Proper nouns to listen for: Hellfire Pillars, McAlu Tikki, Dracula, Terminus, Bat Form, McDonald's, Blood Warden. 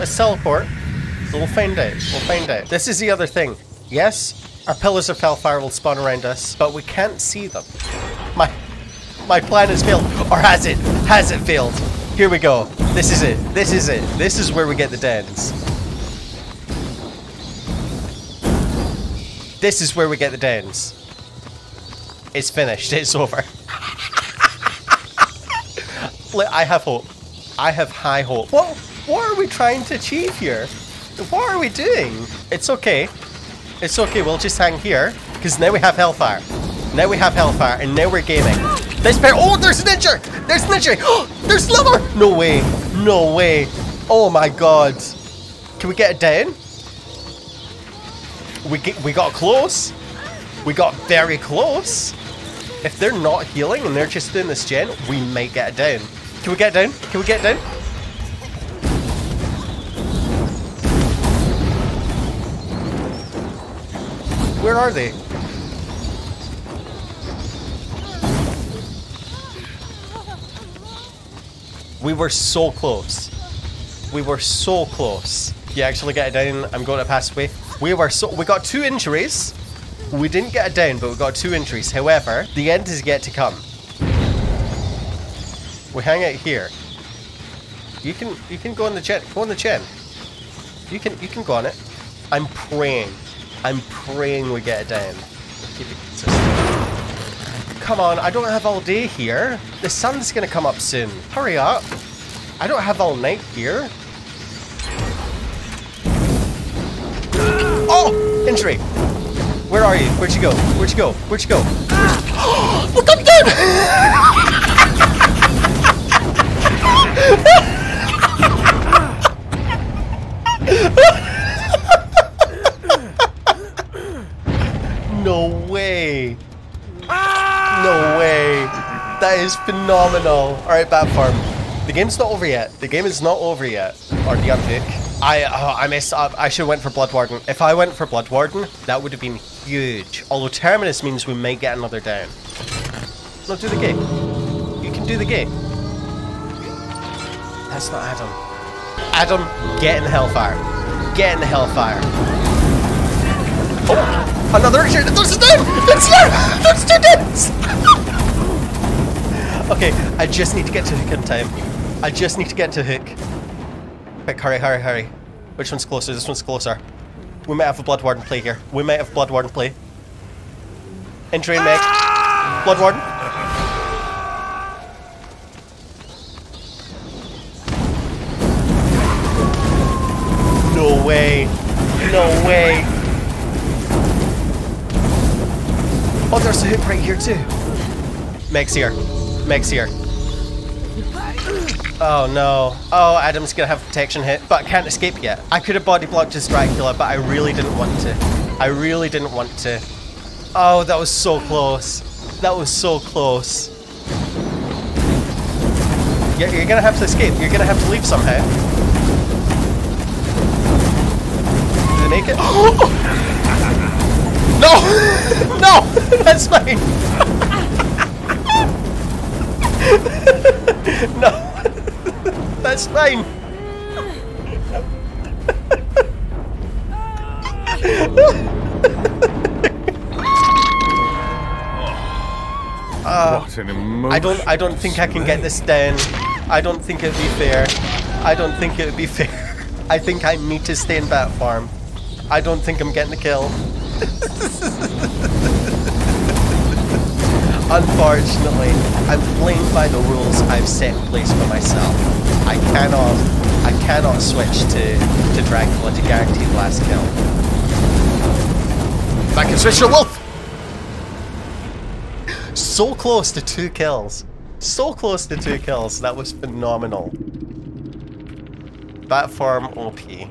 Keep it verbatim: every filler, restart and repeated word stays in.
Let's teleport. So we'll find out. We'll find out. This is the other thing. Yes, our pillars of hellfire will spawn around us, but we can't see them. My my plan has failed. Or has it? Has it failed? Here we go. This is it. This is it. This is where we get the dens. This is where we get the dens. It's finished. It's over. I have hope. I have high hope. What, what are we trying to achieve here? What are we doing? It's okay. It's okay. We'll just hang here. Because now we have Hellfire. Now we have Hellfire. And now we're gaming. This pair. Oh, there's Ninja. There's Ninja. Oh, there's Slither. No way. No way. Oh, my God. Can we get it down? We, get, we got close. We got very close. If they're not healing and they're just doing this gen, we might get it down. Can we get it down? Can we get it down? Where are they? We were so close. We were so close. You actually get it down. I'm going to pass away. We were so... We got two injuries. We didn't get it down, but we got two injuries. However, the end is yet to come. We hang out here. You can you can go on the gen. Go on the gen. You can you can go on it. I'm praying. I'm praying we get it down. Come on, I don't have all day here. The sun's gonna come up soon. Hurry up. I don't have all night here. Oh! Injury! Where are you? Where'd you go? Where'd you go? Where'd you go? Where'd you... We're coming down! No way. No way. That is phenomenal. All right, Bat Farm. The game's not over yet. The game is not over yet. Or the update. I oh, I messed up. I should have went for Blood Warden. If I went for Blood Warden, that would have been huge. Although Terminus means we may get another down. No, do the gate. You can do the gate. That's not Adam. Adam, get in Hellfire. Get in Hellfire. Oh. Another injury! There's a dead! There's a dead! There's two deads! Okay, I just need to get to Hook in time. I just need to get to Hook. Quick, hurry, hurry, hurry. Which one's closer? This one's closer. We might have a Blood Warden play here. We might have Blood Warden play. Injury Meg. Blood Warden. No way. No way. Oh, there's a hoop right here too. Meg's here. Meg's here. Oh no. Oh, Adam's gonna have protection hit, but can't escape yet. I could have body blocked his Dracula, but I really didn't want to. I really didn't want to. Oh, that was so close. That was so close. You're, you're gonna have to escape. You're gonna have to leave somehow. Did they make it? No! No! That's fine! No! That's fine! uh, what an emotional I don't I don't think I can get this down. I don't think it'd be fair. I don't think it would be fair. I think I need to stay in Bat Farm. I don't think I'm getting the kill. Unfortunately, I'm playing by the rules I've set in place for myself. I cannot, I cannot switch to, to Dracula to guarantee the last kill. If I can switch to Wolf! So close to two kills. So close to two kills. That was phenomenal. Bat Farm O P.